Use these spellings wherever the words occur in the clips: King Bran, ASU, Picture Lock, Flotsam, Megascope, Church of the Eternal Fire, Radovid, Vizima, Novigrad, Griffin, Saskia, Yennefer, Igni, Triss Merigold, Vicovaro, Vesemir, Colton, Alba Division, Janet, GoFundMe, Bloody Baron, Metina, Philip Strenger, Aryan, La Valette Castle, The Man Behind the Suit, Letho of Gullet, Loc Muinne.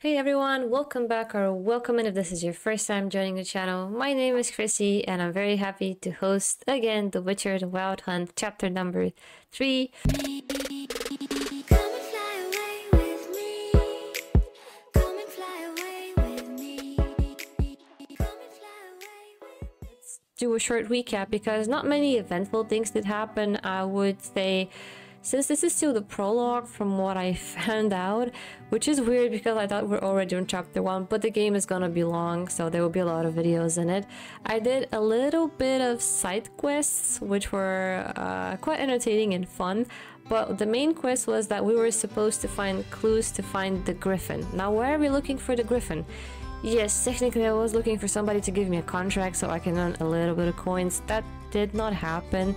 Hey everyone, welcome back or welcome in if this is your first time joining the channel. My name is Chrissy and I'm very happy to host again The Witcher, The Wild Hunt, chapter number 3. Let's do a short recap because not many eventful things did happen, I would say. Since this is still the prologue from what I found out, which is weird because I thought we're already on chapter 1, but the game is gonna be long, so there will be a lot of videos in it. I did a little bit of side quests, which were quite entertaining and fun, but the main quest was that we were supposed to find clues to find the Griffin. Now, why are we looking for the Griffin? Yes, technically I was looking for somebody to give me a contract so I can earn a little bit of coins. That did not happen.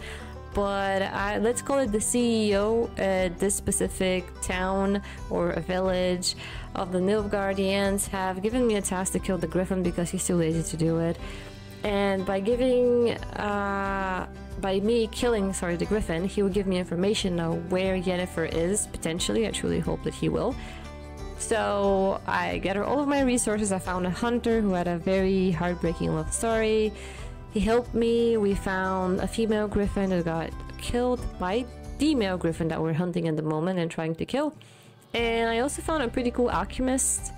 But let's call it the CEO at this specific town or a village of the Nilfgaardians have given me a task to kill the Griffin because he's too lazy to do it. And by me killing the Griffin, he will give me information on where Yennefer is, potentially. I truly hope that he will. So I gather all of my resources. I found a hunter who had a very heartbreaking love story. He helped me. We found a female griffin that got killed by the male griffin that we're hunting at the moment and trying to kill. And I also found a pretty cool alchemist.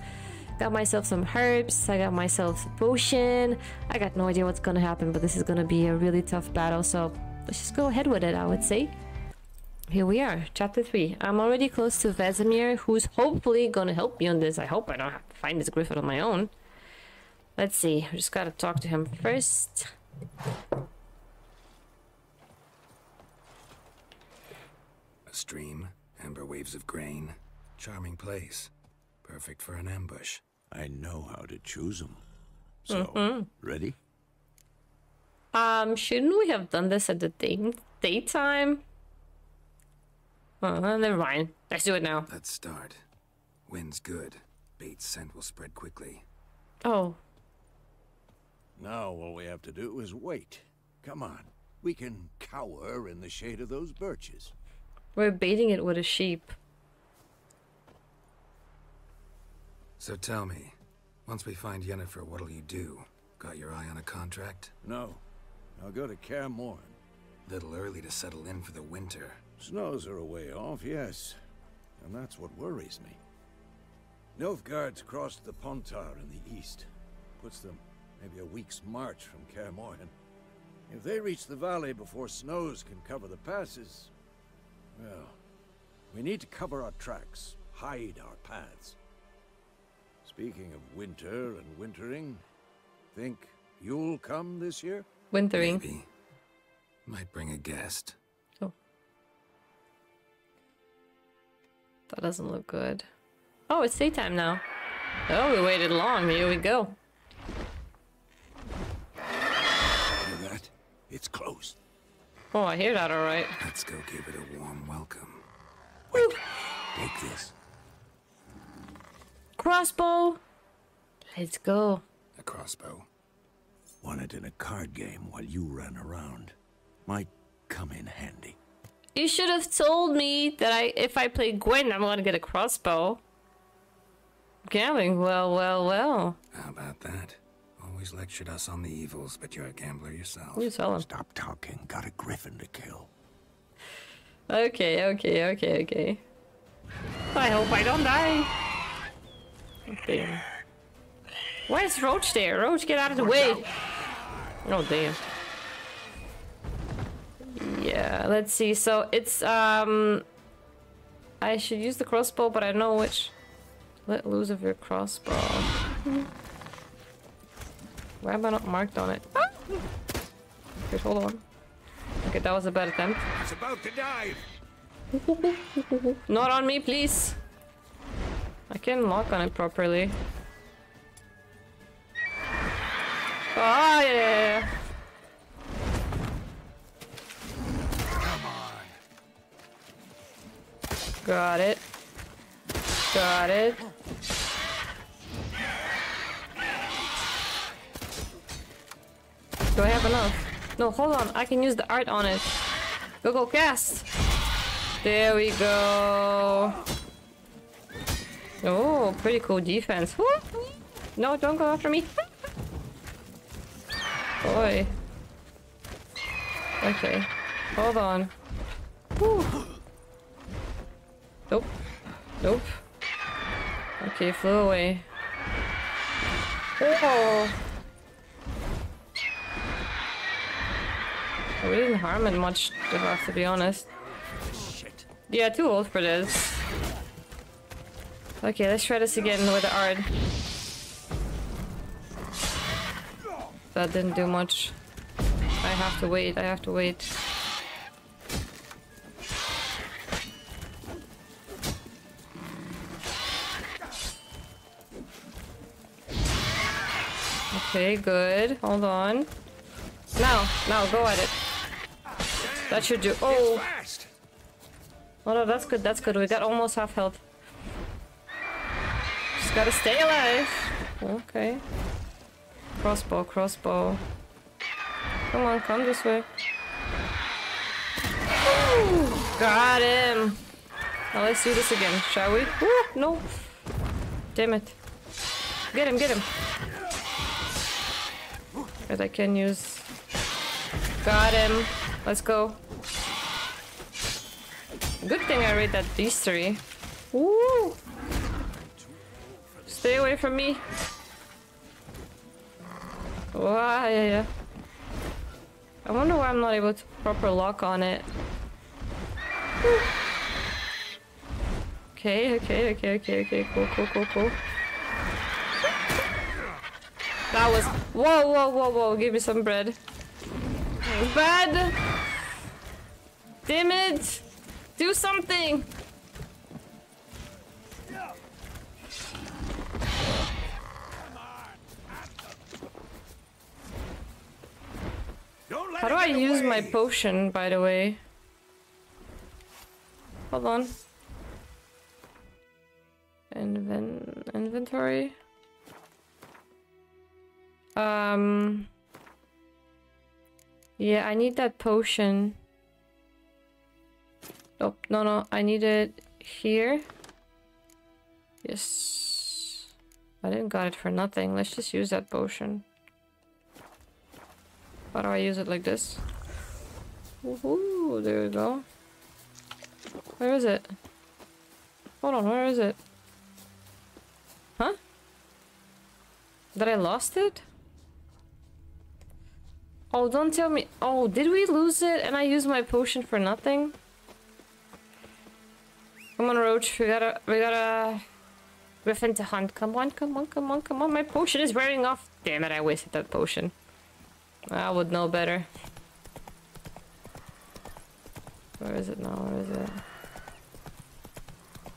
Got myself some herbs. I got myself a potion. I got no idea what's gonna happen, but this is gonna be a really tough battle. So let's just go ahead with it, I would say. Here we are, chapter 3. I'm already close to Vesemir, who's hopefully gonna help me on this. I hope I don't have to find this griffin on my own. Let's see. I just gotta talk to him first. A stream, amber waves of grain, charming place, perfect for an ambush. I know how to choose them. So, ready? Shouldn't we have done this at the daytime? Oh, never mind. Let's do it now. Let's start. Wind's good. Bait's scent will spread quickly. Oh. Now all we have to do is wait. Come on, we can cower in the shade of those birches. We're baiting it with a sheep. So tell me, once we find Yennefer, what'll you do? Got your eye on a contract? No. I'll go to Kaer Morhen. Little early to settle in for the winter. Snows are a way off, yes. And that's what worries me. Nilfgaard's crossed the Pontar in the east. Puts them maybe a week's march from Kaer Morhen. If they reach the valley before snows can cover the passes, well, we need to cover our tracks, hide our paths. Speaking of winter and wintering, think you'll come this year? Wintering. Maybe. Might bring a guest. Oh. That doesn't look good. Oh, it's daytime now. Oh, we waited long. Here we go. It's closed. Oh, I hear that all right. Let's go give it a warm welcome. Wait, take this. Crossbow. Let's go. A crossbow. Won it in a card game while you ran around. Might come in handy. You should have told me that if I play Gwen, I'm gonna get a crossbow. Gambling, well, well, well. How about that? Lectured us on the evils, but you're a gambler yourself. You tell him. Stop talking. Got a griffin to kill. Okay. I hope I don't die. Damn. Why is Roach there? Roach, get out of the way. Oh, damn. Yeah, let's see. So it's, I should use the crossbow, but I know which. Let loose of your crossbow. Why am I not marked on it? Ah! Okay, hold on. Okay, that was a bad attempt. It's about to dive. Not on me, please. I can't lock on it properly. Oh, yeah. Come on. Got it. Got it. Do I have enough? No, hold on. I can use the art on it. Go, go, cast! There we go. Oh, pretty cool defense. Woo! No, don't go after me. Boy. Okay. Hold on. Woo. Nope. Nope. Okay, flew away. Oh! I really didn't harm it much, to be honest. Shit. Yeah, too old for this. Okay, let's try this again with the Ard. That didn't do much. I have to wait, I have to wait. Okay, good. Hold on. Now, now, go at it. That should do. Oh! Oh no, that's good, that's good. We got almost half health. Just gotta stay alive. Okay. Crossbow, crossbow. Come on, come this way. Ooh, got him! Now let's do this again, shall we? Ooh, no! Damn it. Get him, get him! But I can use... Got him! Let's go! Good thing I read that these three. Woo! Stay away from me! Wow, yeah, yeah. I wonder why I'm not able to proper lock on it. Woo. Okay, okay, okay, okay, okay, cool, cool, cool, cool. That was... Whoa, whoa, whoa, whoa, give me some bread. Bread! Damn it! Do something! How do I use my potion, by the way? Hold on. Inventory... Yeah, I need that potion. Nope, no, no, I need it here. Yes. I didn't got it for nothing. Let's just use that potion. How do I use it? Like this? Woohoo, there we go. Where is it? Hold on, where is it? Huh? Did I lost it? Oh, don't tell me. Oh, did we lose it and I used my potion for nothing? Come on, Roach. We gotta... Griffin to hunt. Come on, come on, come on, come on. My potion is wearing off. Damn it, I wasted that potion. I would know better. Where is it now? Where is it?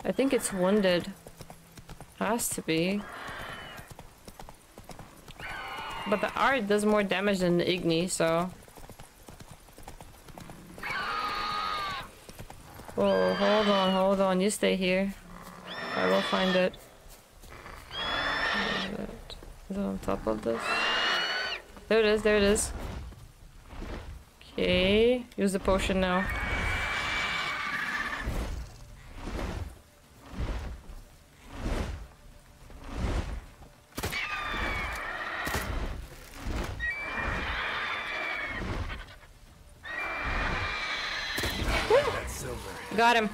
I think it's wounded. Has to be. But the Ard does more damage than the Igni, so... Whoa, hold on, hold on. You stay here. I will find it. Is it on top of this? There it is, there it is. Okay, use the potion now. Got him.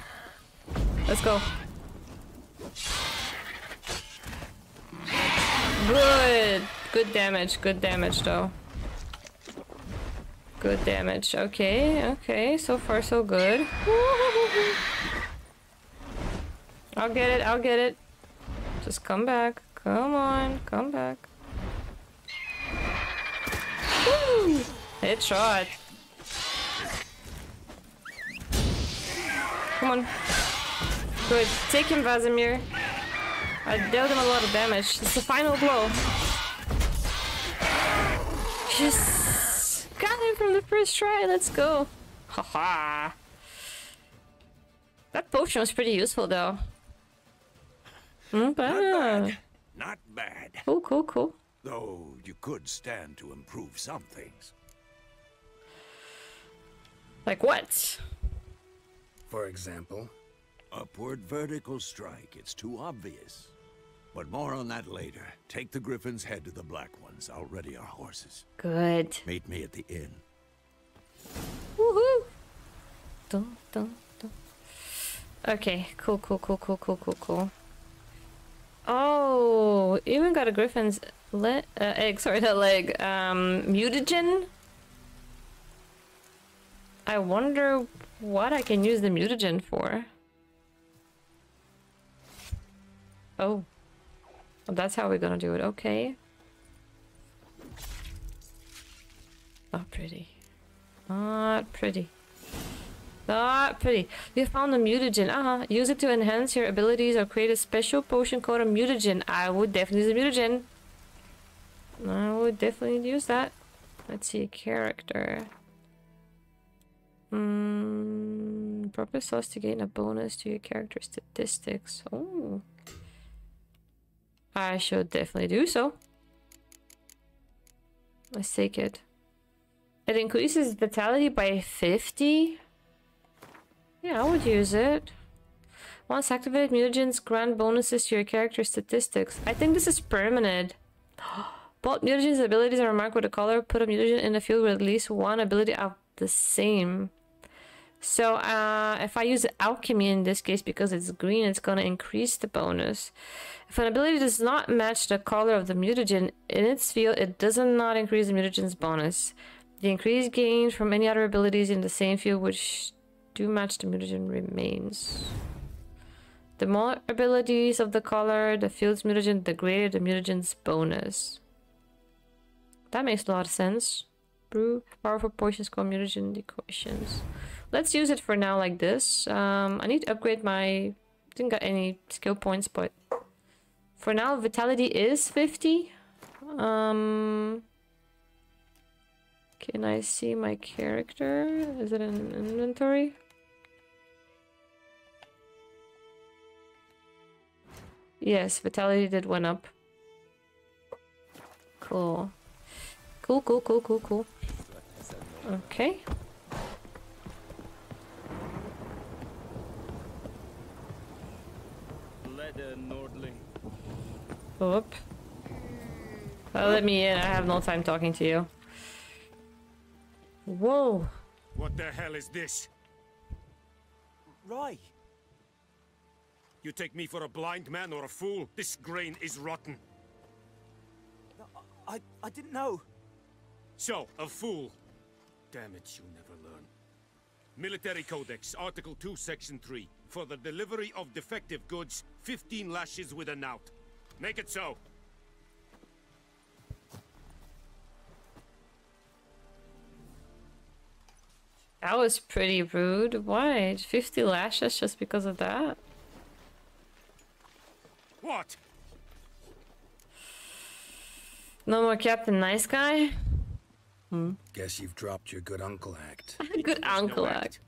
Let's go. Good. Good damage though. Good damage. Okay, okay. So far so good. I'll get it, I'll get it. Just come back. Come on, come back. Woo! Headshot. Come on. Good. Take him, Vesemir. I dealt him a lot of damage. It's the final blow. Yes! Got him from the first try. Let's go. Haha. That potion was pretty useful, though. Not bad. Not bad. Cool, cool, cool. Though you could stand to improve some things. Like what? For example, Upward vertical strike, it's too obvious. But more on that later. Take the Griffin's head to the Black Ones. I'll ready our horses. Good. Meet me at the inn. Woohoo! Dun, dun, dun. Okay, cool. Oh, even got a Griffin's egg. Sorry, that leg. Mutagen? I wonder what I can use the mutagen for. Oh. Well, that's how we're gonna do it. Okay. Not pretty. Not pretty. Not pretty. You found a mutagen. Uh-huh. Use it to enhance your abilities or create a special potion called a mutagen. I would definitely use a mutagen. I would definitely use that. Let's see. Character. Proper sauce to gain a bonus to your character statistics. Oh. I should definitely do so. Let's take it. It increases vitality by 50. Yeah, I would use it. Once activated, mutagens grant bonuses to your character statistics. I think this is permanent. Both mutagens' abilities are marked with a color. Put a mutagen in the field with at least one ability of the same. So if I use alchemy in this case, because it's green, it's gonna increase the bonus. If an ability does not match the color of the mutagen in its field, it does not increase the mutagen's bonus. The increase gained from any other abilities in the same field which do match the mutagen remains. The more abilities of the color, the field's mutagen, the greater the mutagen's bonus. That makes a lot of sense. Brew powerful potions called mutagen decorations. Let's use it for now like this. I need to upgrade my... Didn't got any skill points, but... For now, vitality is 50. Can I see my character? Is it in inventory? Yes, vitality did went up. Cool. Cool. Okay. Whoop. Oh, let me in. I have no time talking to you. Whoa. What the hell is this? Roy. You take me for a blind man or a fool? This grain is rotten. I didn't know. So, a fool. Damn it, you never learn. Military Codex, Article 2, Section 3. For the delivery of defective goods, 15 lashes with a knout. Make it so. That was pretty rude. Why? 50 lashes just because of that? What? No more Captain Nice Guy? Guess you've dropped your good uncle act. Good uncle act.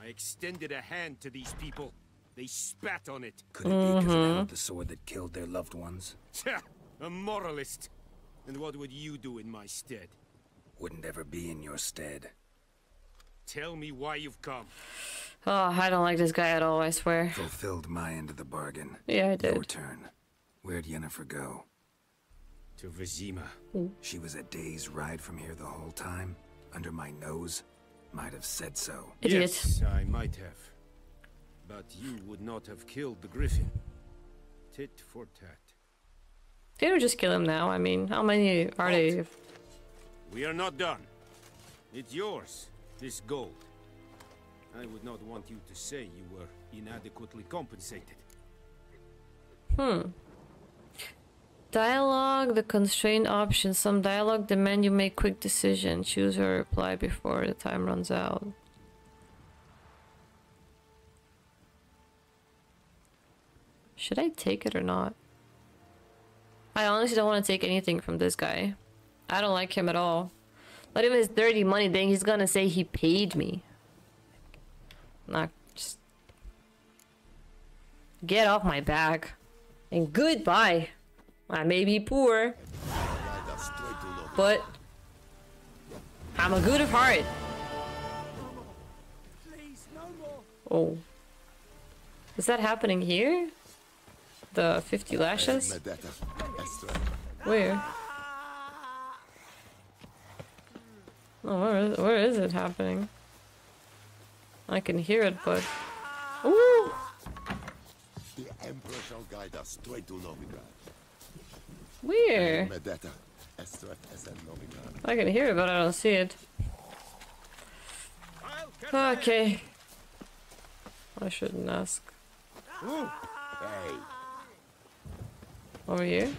I extended a hand to these people. They spat on it. Could it be because I had the sword that killed their loved ones? A moralist. And what would you do in my stead? Wouldn't ever be in your stead. Tell me why you've come. Oh, I don't like this guy at all, I swear. Fulfilled my end of the bargain. Yeah, I did. Your turn. Where'd Yennefer go? To Vizima. She was a day's ride from here the whole time. Under my nose. Might have said so. Idiot. Yes, I might have. But you would not have killed the Griffin. Tit for tat. They would just kill him now. I mean, how many are they? We are not done. It's yours, this gold. I would not want you to say you were inadequately compensated. Dialogue, the constraint option. Some dialogue demand you make quick decision. Choose your reply before the time runs out. Should I take it or not? I honestly don't want to take anything from this guy. I don't like him at all. But even his dirty money thing, he's gonna say he paid me. Not just... Get off my back. And goodbye. I may be poor. But... I'm a good of heart. Oh. Is that happening here? The 50 lashes? Where? Oh, where is it happening? I can hear it, but... Ooh! The Emperor shall guide us straight to Novigrad. Where? I can hear it, but I don't see it. Okay. I shouldn't ask. Over here?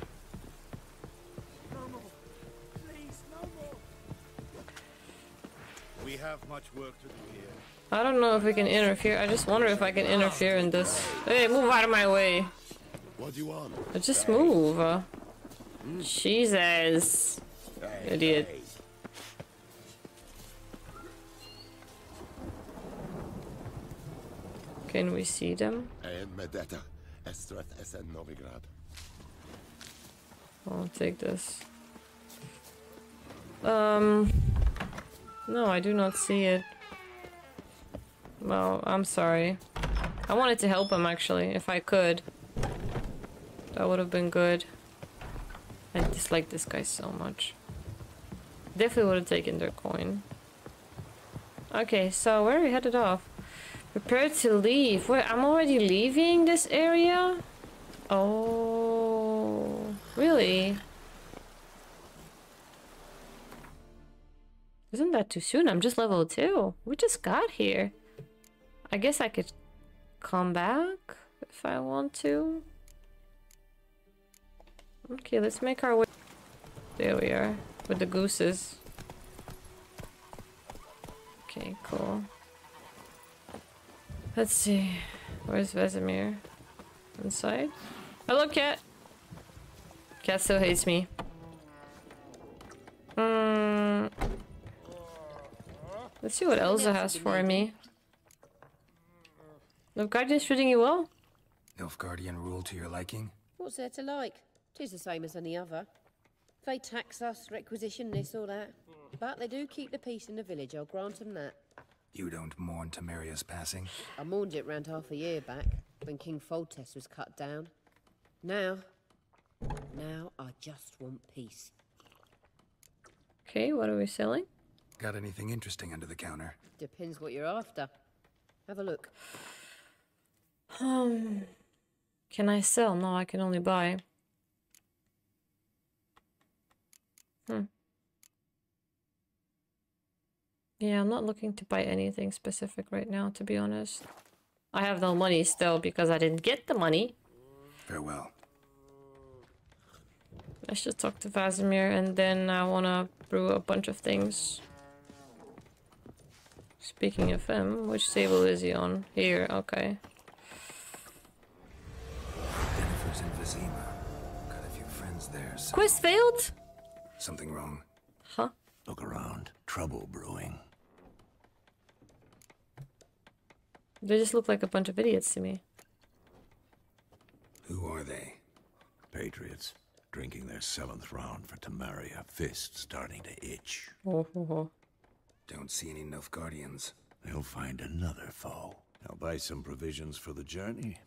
We have much work to do here. I don't know if we can interfere. I just wonder if I can interfere in this. Hey, move out of my way! What do you want? Just move. Jesus, idiot. Can we see them? I'll take this. No, I do not see it. Well, I'm sorry. I wanted to help him, actually, if I could. That would have been good. I dislike this guy so much. Definitely would have taken their coin. Okay, so where are we headed off? Prepare to leave. Wait, I'm already leaving this area? Oh, really? Isn't that too soon? I'm just level 2. We just got here. I guess I could come back if I want to. Okay, let's make our way. There we are, with the gooses. Okay, cool. Let's see. Where's Vesemir? Inside? Hello, cat! Cat still hates me. Let's see what Elsa has for me. Nilfgaardian's treating you well? Nilfgaardian rule to your liking? What's there to like? Tis the same as any other. They tax us, requisition this or that. But they do keep the peace in the village, I'll grant them that. You don't mourn Temeria's passing? I mourned it round half a year back, when King Foltest was cut down. Now I just want peace. Okay, what are we selling? Got anything interesting under the counter? Depends what you're after. Have a look. Can I sell? No, I can only buy. Yeah, I'm not looking to buy anything specific right now, to be honest. I have no money still, because I didn't get the money. Farewell. I should talk to Vesemir, and then I want to brew a bunch of things. Speaking of him, which table is he on? Here, okay. Yennefer's in Vizima. Got a few friends there, so... Quest failed? Something wrong. Huh? Look around. Trouble brewing. They just look like a bunch of idiots to me. Who are they? Patriots. Drinking their 7th round for Temeria. Fists starting to itch. Don't see any Nilfgaardians. They'll find another foe. I'll buy some provisions for the journey.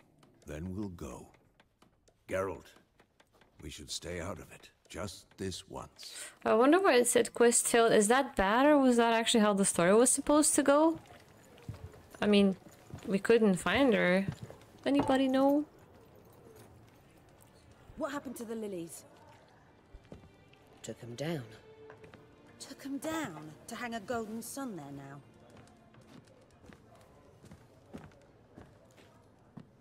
Then we'll go. Geralt, we should stay out of it. Just this once. I wonder why it said quest failed. Is that bad, or was that actually how the story was supposed to go? I mean, we couldn't find her. Anybody know? What happened to the lilies? Took them down. Took them down to hang a golden sun there now.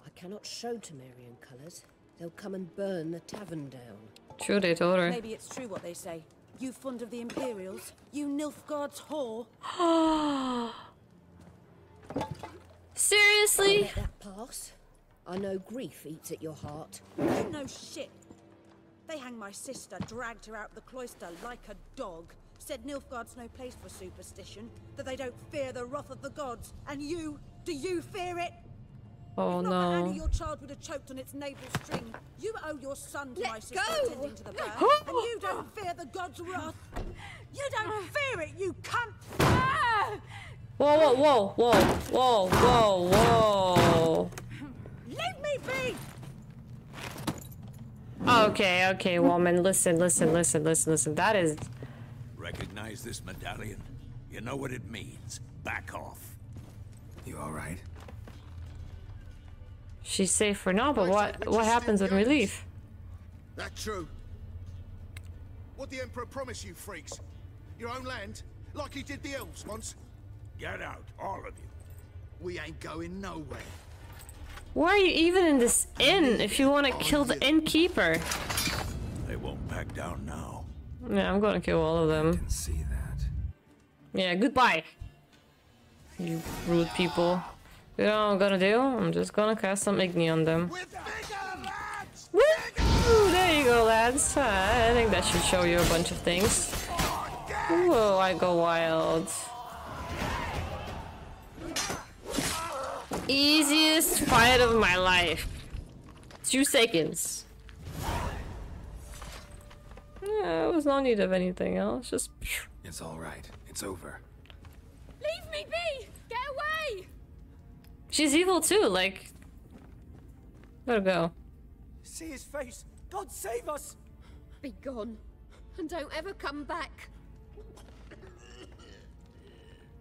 I cannot show Temerian colours. They'll come and burn the tavern down. True, they told her. Maybe it's true what they say. You fond of the Imperials, you Nilfgaard's whore. Seriously? I'll let that pass. I know grief eats at your heart. You know shit. They hang my sister, dragged her out the cloister like a dog. Said Nilfgaard's no place for superstition, that they don't fear the wrath of the gods. And you, do you fear it? Oh no! Not the hand your child would have choked on its navel string. You owe your son to my sister attending to the bird, and you don't fear the god's wrath. You don't fear it, you cunt! Whoa, whoa, whoa, whoa, whoa, whoa, whoa! Okay, okay, woman. Listen. That is... Recognize this medallion? You know what it means. Back off. You alright? She's safe for now, but what happens when we leave? That's true. What the Emperor promised you, freaks? Your own land, like he did the elves once. Get out, all of you. We ain't going nowhere. Why are you even in this inn if you want to kill the innkeeper? They won't back down now. Yeah, I'm gonna kill all of them. I can see that. Yeah, goodbye. You rude people. You know what I'm gonna do? I'm just gonna cast some Igni on them. Ooh, there you go, lads. I think that should show you a bunch of things. Ooh, I go wild. Easiest fight of my life. 2 seconds. Yeah, there was no need of anything else. Just. It's all right. It's over. Leave me be! Get away! She's evil too. Like, let her go. See his face. God save us! Be gone, and don't ever come back.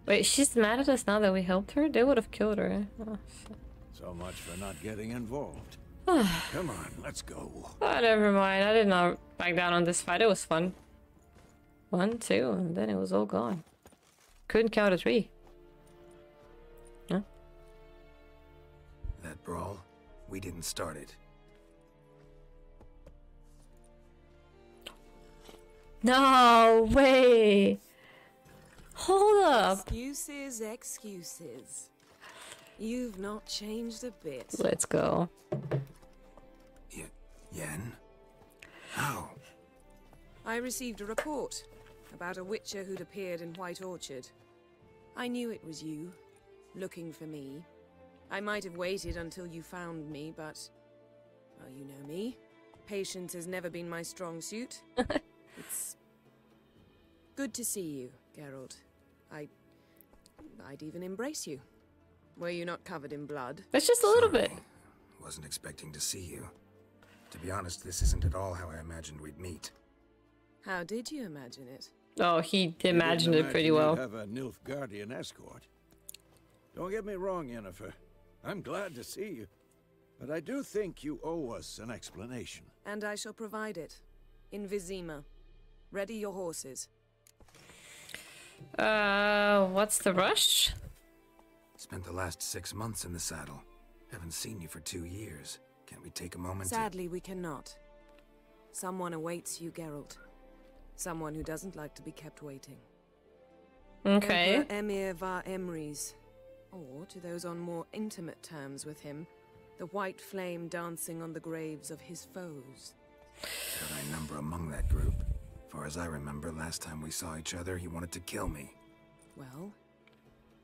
Wait, she's mad at us now that we helped her? They would have killed her. Oh, so much for not getting involved. Come on, let's go. Oh, never mind. I did not back down on this fight. It was fun. 1, 2, and then it was all gone. Couldn't count to 3. Huh? That brawl, we didn't start it. No way! Hold up! Excuses, excuses. You've not changed a bit. Let's go. Yen? How? I received a report about a witcher who'd appeared in White Orchard. I knew it was you, looking for me. I might have waited until you found me, but... well, you know me. Patience has never been my strong suit. It's good to see you, Geralt. I'd even embrace you. Were you not covered in blood? That's just a little bit. Wasn't expecting to see you. To be honest, this isn't at all how I imagined we'd meet. How did you imagine it? Oh, he imagined it pretty well. You have a Nilfgaardian escort. Don't get me wrong, Yennefer. I'm glad to see you, but I do think you owe us an explanation. And I shall provide it in Vizima. Ready your horses. What's the rush? Spent the last 6 months in the saddle. Haven't seen you for 2 years. Can't we take a moment? Sadly, we cannot. Someone awaits you, Geralt. Someone who doesn't like to be kept waiting. Okay. Emhyr var Emreis, or to those on more intimate terms with him, the white flame dancing on the graves of his foes. Could I number among that group? Far as I remember, last time we saw each other, he wanted to kill me. Well,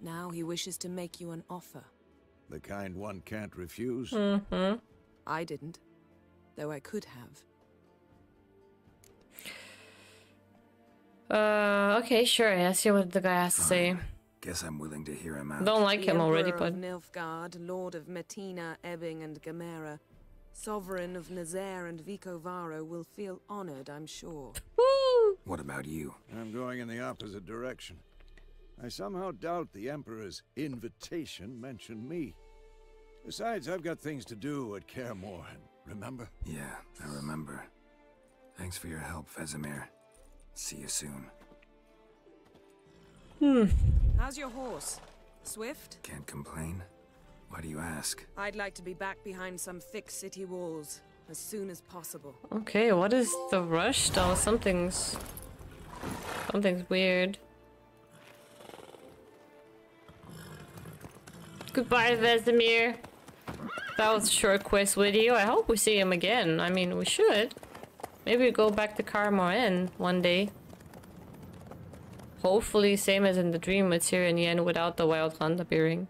now he wishes to make you an offer. The kind one can't refuse. Mm-hmm. I didn't, though I could have. Okay, sure. I see what the guy has to say. Guess I'm willing to hear him out. Don't like him already, but... Nilfgaard, Lord of Metina, Ebbing, and Gamera. Sovereign of Nazaire and Vicovaro will feel honored, I'm sure. Woo! What about you? I'm going in the opposite direction. I somehow doubt the Emperor's invitation mentioned me. Besides, I've got things to do at Kaer Morhen, remember? Yeah, I remember. Thanks for your help, Vesemir. See you soon. How's your horse? Swift? Can't complain. Why do you ask? I'd like to be back behind some thick city walls as soon as possible. Okay, what is the rush though? Something's weird. Goodbye, Vesemir. That was a short quest with you. I hope we see him again. I mean, we should. Maybe we go back to Kaer Morhen one day. Hopefully, same as in the dream with Tyr and Yen without the wild hunt appearing.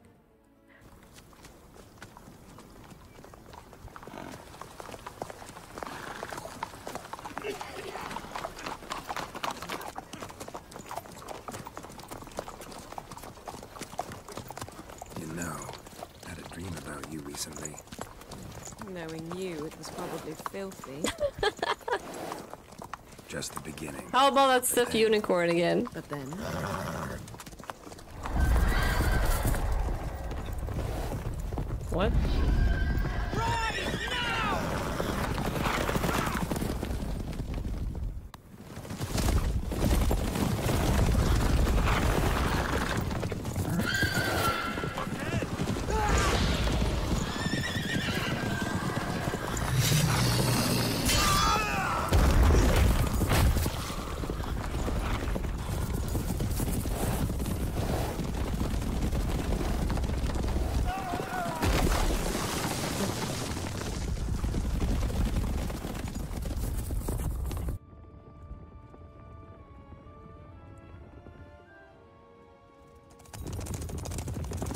Knowing you, it was probably filthy. Just the beginning. How about that stuffed unicorn again? But then... What?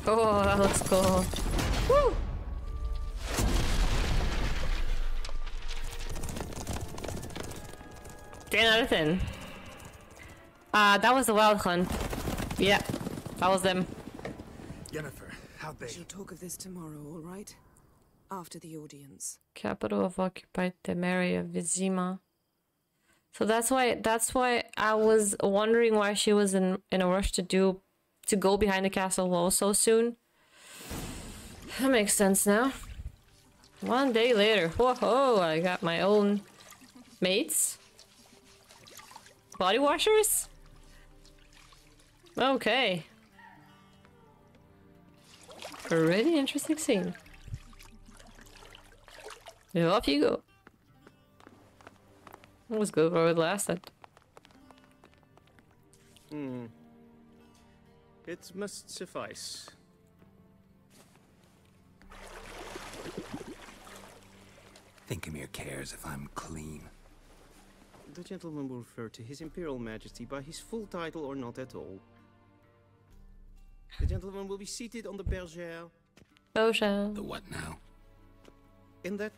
Oh, that looks cool. Woo! Ten out of 10. That was the wild hunt. Yeah, that was them. Yennefer, how'd they... We shall talk of this tomorrow, all right? After the audience. Capital of occupied Temeria, Vizima. So that's why I was wondering why she was in a rush to go behind the castle wall so soon. That makes sense now. 1 day later. Whoa, I got my own mates. Body washers? Okay. A really interesting scene. Off you go. It was good where it lasted. Hmm. It must suffice. Think Emhyr cares if I'm clean. The gentleman will refer to his Imperial Majesty by his full title or not at all. The gentleman will be seated on the Bergère. Bergère. The what now? In that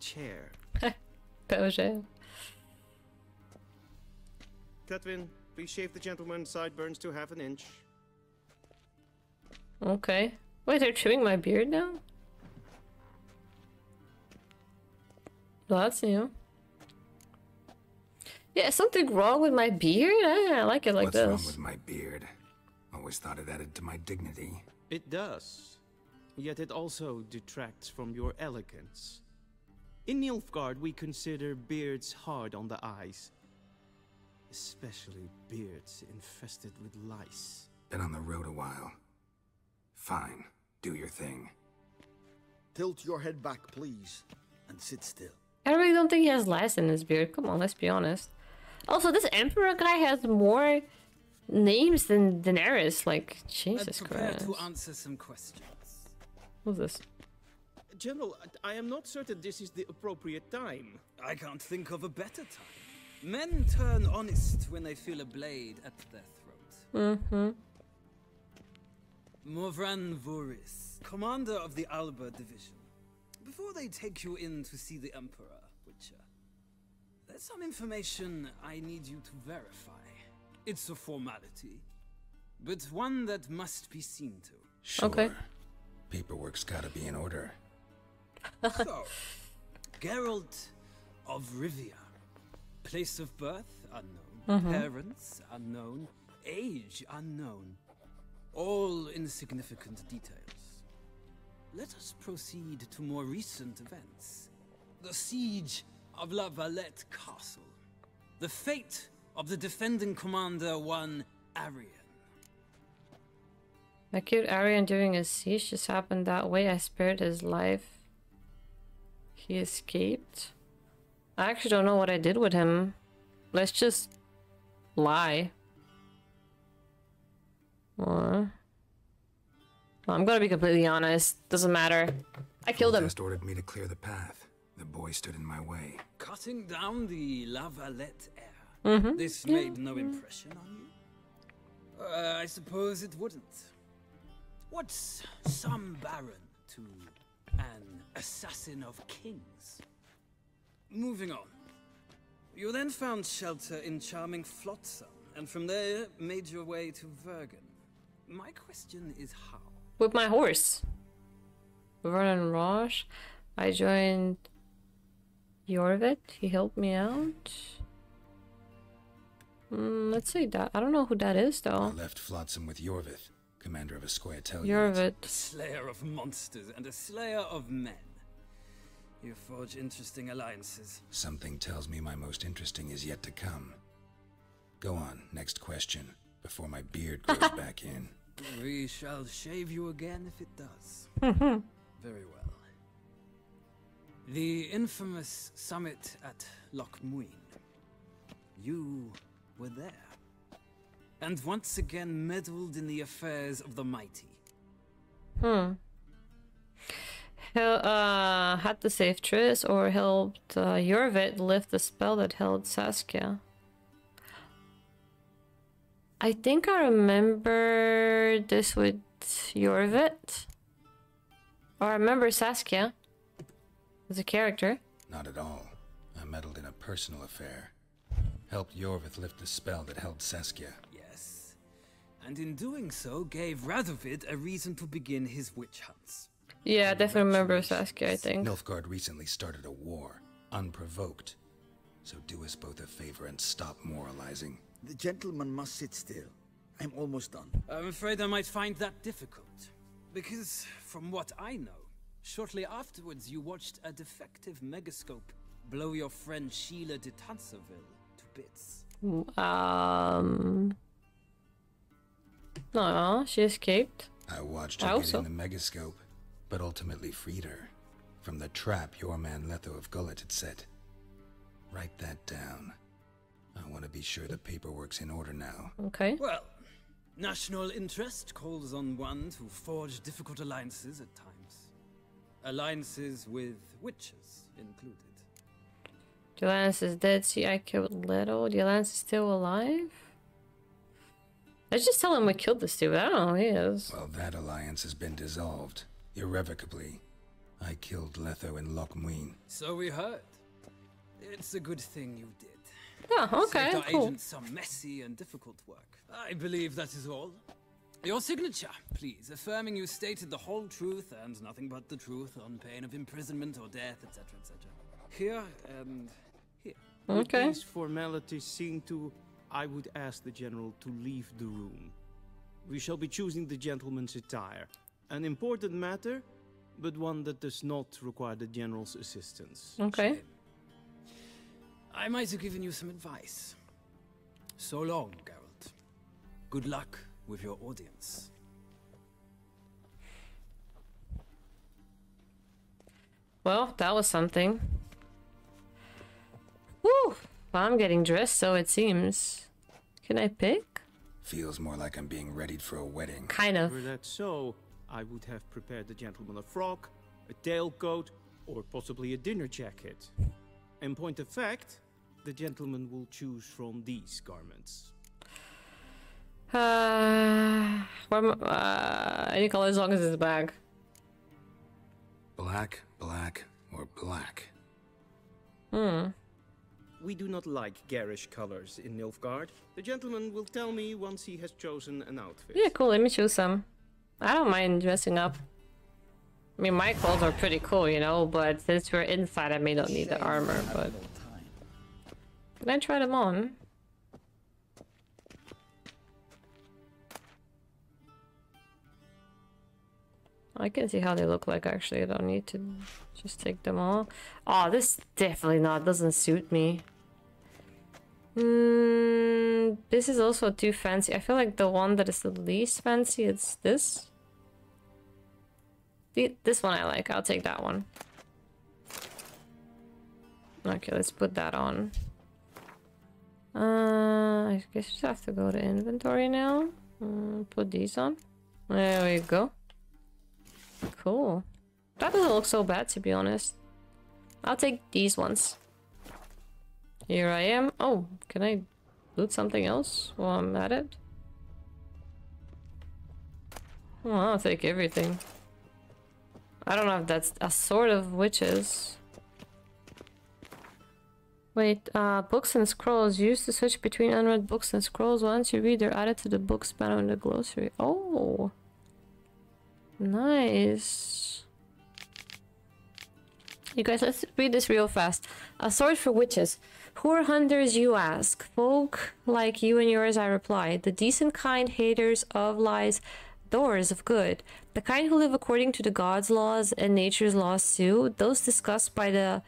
chair. Bergère. Catwin, please shave the gentleman's sideburns to 1/2 inch. Okay. Wait, they're trimming my beard now? Well, that's new. Yeah, something wrong with my beard? I like it like this. What's wrong with my beard? Always thought it added to my dignity. It does. Yet it also detracts from your elegance. In Nilfgaard, we consider beards hard on the eyes. Especially beards infested with lice. Been on the road a while. Fine, do your thing. Tilt your head back, please, and sit still. I really don't think he has lice in his beard. Come on, let's be honest. Also, this emperor guy has more names than Daenerys. Like, Jesus Christ. To answer some questions. Who's this? General, I am not certain this is the appropriate time. I can't think of a better time. Men turn honest when they feel a blade at their throat. Movran Voris, commander of the Alba division. Before they take you in to see the Emperor, Witcher, there's some information I need you to verify. It's a formality, but one that must be seen to. Sure. Okay. Paperwork's gotta be in order. So, Geralt of Rivia. Place of birth unknown, parents unknown, age unknown, all insignificant details. Let us proceed to more recent events. The siege of La Valette Castle. The fate of the defending commander, one Aryan. I killed Aryan during a siege. Just happened that way. I spared his life. He escaped. I actually don't know what I did with him. Let's just lie. Or... I'm gonna be completely honest. Doesn't matter. I killed him. Just ordered me to clear the path. The boy stood in my way. Cutting down the La Valette air. This made no impression on you? I suppose it wouldn't. What's some baron to an assassin of kings? Moving on. You then found shelter in charming Flotsam, and from there made your way to Vergen. My question is how? With my horse. Vernon Roche. I joined Iorveth. He helped me out. Let's say that. I don't know who that is, though. I left Flotsam with Iorveth, commander of a square tail unit. A slayer of monsters and a slayer of men. You forge interesting alliances. Something tells me my most interesting is yet to come. Go on, next question, before my beard grows back in. We shall shave you again if it does. Very well. The infamous summit at Loc Muinne. You were there. And once again meddled in the affairs of the mighty. He had to save Triss or helped Iorveth lift the spell that held Saskia. I think I remember this with Iorveth. Or I remember Saskia as a character. Not at all. I meddled in a personal affair. Helped Iorveth lift the spell that held Saskia. Yes. And in doing so, gave Radovid a reason to begin his witch hunts. Yeah, I definitely remember Saskia, I think. Nilfgaard recently started a war, unprovoked. So do us both a favor and stop moralizing. The gentleman must sit still. I'm almost done. I'm afraid I might find that difficult. Because, from what I know, shortly afterwards you watched a defective Megascope blow your friend Sheila de Tanserville to bits. No, she escaped. I watched her get in the Megascope, but ultimately freed her from the trap your man Letho of Gullet had set. Write that down. I want to be sure the paperwork's in order now. Okay. Well, national interest calls on one to forge difficult alliances at times. Alliances with witches included. The alliance is dead. See, I killed Little. The alliance is still alive? Let's just tell him we killed this dude, but I don't know who he is. Well, that alliance has been dissolved. Irrevocably. I killed Letho in Loc Muinne. So we heard. It's a good thing you did. Oh, okay, cool. Saved our agents some messy and difficult work. I believe that is all. Your signature, please, affirming you stated the whole truth and nothing but the truth on pain of imprisonment or death, etc., etc. Here and here. Okay. These formalities seem to... I would ask the general to leave the room. We shall be choosing the gentleman's attire. An important matter, but one that does not require the general's assistance. Okay. I might have given you some advice. So long, Geralt. Good luck with your audience. Well, that was something. Woo! Well, I'm getting dressed, so it seems. Can I pick? Feels more like I'm being readied for a wedding. Kind of. Were that so, I would have prepared the gentleman a frock, a tailcoat, or possibly a dinner jacket. In point of fact, the gentleman will choose from these garments. Any color as long as it's black. Black, black, or black. We do not like garish colors in Nilfgaard. The gentleman will tell me once he has chosen an outfit. Yeah, cool, let me choose some. I don't mind dressing up. I mean, my clothes are pretty cool, you know, but since we're inside, I may not need the armor, but... Can I try them on? I can see how they look like, actually. I don't need to just take them all. Oh, this definitely doesn't suit me. This is also too fancy. I feel like the one that is the least fancy is this. This one I like. I'll take that one. Okay, let's put that on. I guess you have to go to inventory now. Put these on. There we go. Cool. That doesn't look so bad, to be honest. I'll take these ones. Here I am. Oh, can I loot something else while I'm at it? Well, I'll take everything. I don't know if that's a sort of witches. Wait, books and scrolls. You used to switch between unread books and scrolls. Once you read, they're added to the books panel in the glossary. Oh! Nice! You guys, let's read this real fast. A sword for witches. Who are hunters, you ask? Folk like you and yours, I replied. The decent kind, haters of lies, doors of good. The kind who live according to the gods' laws and nature's laws too. Those discussed by the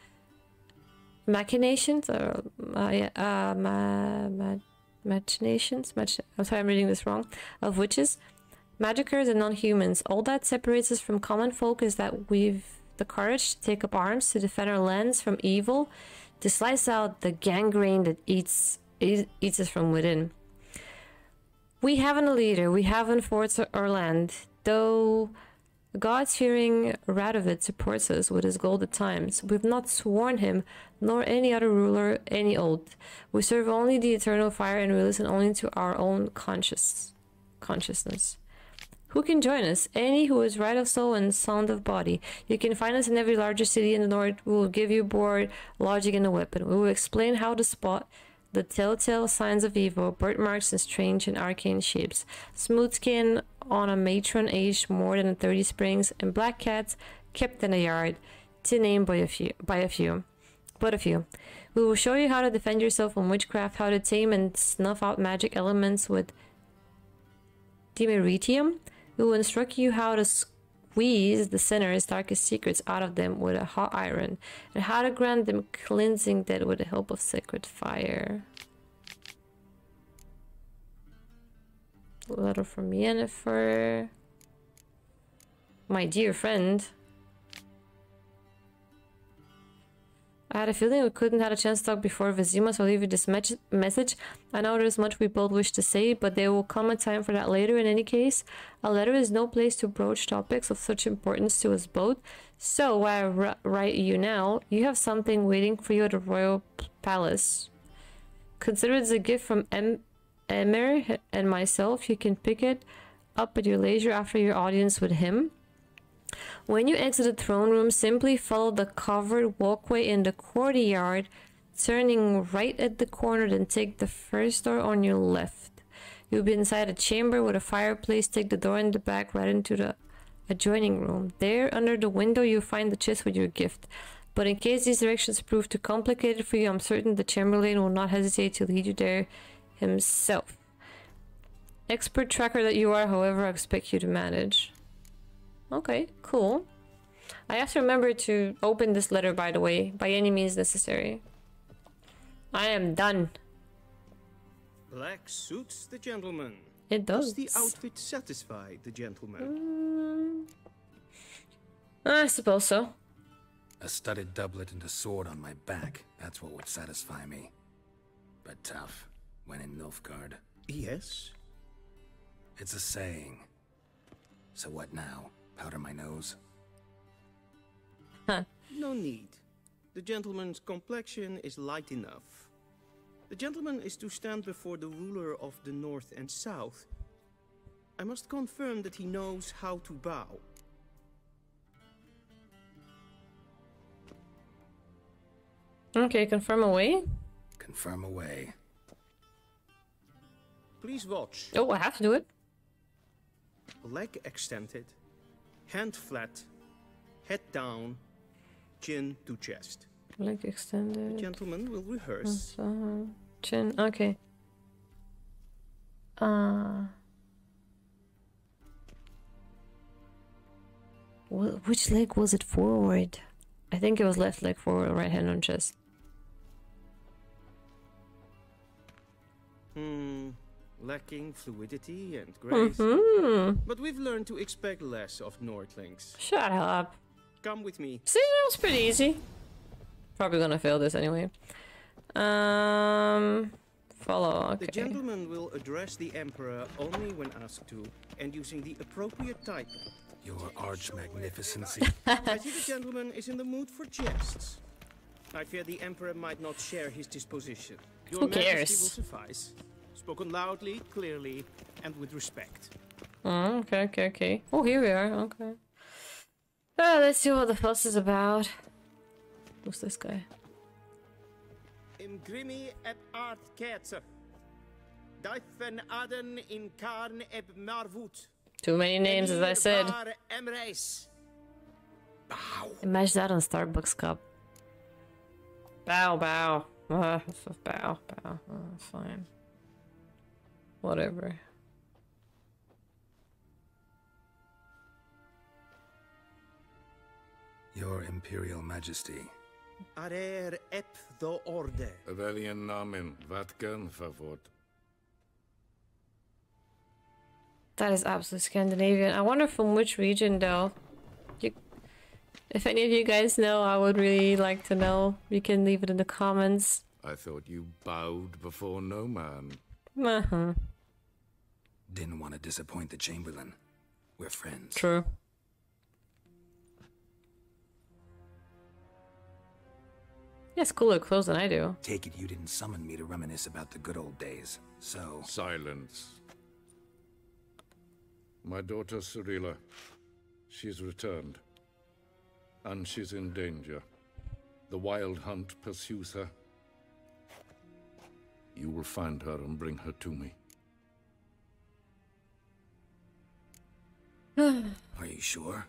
machinations or machinations. I'm sorry, I'm reading this wrong. Of witches, magickers, and non-humans. All that separates us from common folk is that we've the courage to take up arms to defend our lands from evil, to slice out the gangrene that eats us from within. We haven't a leader, we haven't forts or land, though God-fearing Radovid supports us with his gold at times. We've not sworn him, nor any other ruler, any oath. We serve only the eternal fire, and we listen only to our own consciousness. Who can join us? Any who is right of soul and sound of body. You can find us in every larger city in the north. We will give you board, lodging, and a weapon. We will explain how to spot the telltale signs of evil, birthmarks in strange and arcane shapes, smooth skin on a matron aged more than 30 springs, and black cats kept in a yard, to name but a few. We will show you how to defend yourself from witchcraft, how to tame and snuff out magic elements with Demeritium. We will instruct you how to squeeze the sinner's darkest secrets out of them with a hot iron, and how to grant them cleansing dead with the help of sacred fire. A letter from Yennefer. My dear friend, I had a feeling we couldn't have a chance to talk before Vizima, so I'll leave you this message. I know there's much we both wish to say, but there will come a time for that later. In any case, a letter is no place to broach topics of such importance to us both. So while I write you now, you have something waiting for you at the royal palace. Consider it as a gift from Emhyr and myself. You can pick it up at your leisure after your audience with him. When you exit the throne room, simply follow the covered walkway in the courtyard, turning right at the corner, then take the first door on your left. You'll be inside a chamber with a fireplace. Take the door in the back right into the adjoining room. There, under the window, you'll find the chest with your gift. But in case these directions prove too complicated for you, I'm certain the Chamberlain will not hesitate to lead you there himself. Expert tracker that you are, however, I expect you to manage. Okay, cool. I have to remember to open this letter, by the way, by any means necessary. I am done. Black suits the gentleman. It does. The outfit satisfied the gentleman. I suppose so. A studded doublet and a sword on my back. That's what would satisfy me. But tough when in Nilfgaard. Yes. It's a saying. So what now? Powder my nose. Huh. No need. The gentleman's complexion is light enough. The gentleman is to stand before the ruler of the north and south. I must confirm that he knows how to bow. Okay, confirm away. Confirm away. Please watch. Oh, I have to do it. Leg extended. Hand flat, head down, chin to chest. Leg extended. The gentleman will rehearse. Chin, okay. Which leg was it forward? I think it was left leg forward, right hand on chest. Lacking fluidity and grace, but we've learned to expect less of Nordlings. Shut up. Come with me. See, that was pretty easy. Probably gonna fail this anyway. Follow. Okay. The gentleman will address the emperor only when asked to, and using the appropriate type. Your arch magnificency. I see the gentleman is in the mood for jests. I fear the emperor might not share his disposition. Your Who cares? Majesty will suffice. Spoken loudly, clearly, and with respect. Oh, okay, okay, okay. Oh, here we are. Okay. Well, let's see what the fuss is about. Who's this guy? Imgrimi et art ketzer. Dyfen aden in karn eb marvut. Too many names, as I said. Emhyr var Emreis. Bow. Imagine that on Starbucks cup. Bow, bow. Bow, bow. Fine. Whatever. Your Imperial Majesty. Arer ep the orde. Velian namen Vatkan favort. That is absolutely Scandinavian. I wonder from which region though. If any of you guys know, I would really like to know. You can leave it in the comments. I thought you bowed before no man. Uh-huh. Didn't want to disappoint the Chamberlain. We're friends. True. He has cooler clothes than I do. Take it you didn't summon me to reminisce about the good old days, so... Silence. My daughter Cirilla. She's returned. And she's in danger. The Wild Hunt pursues her. You will find her and bring her to me. Are you sure?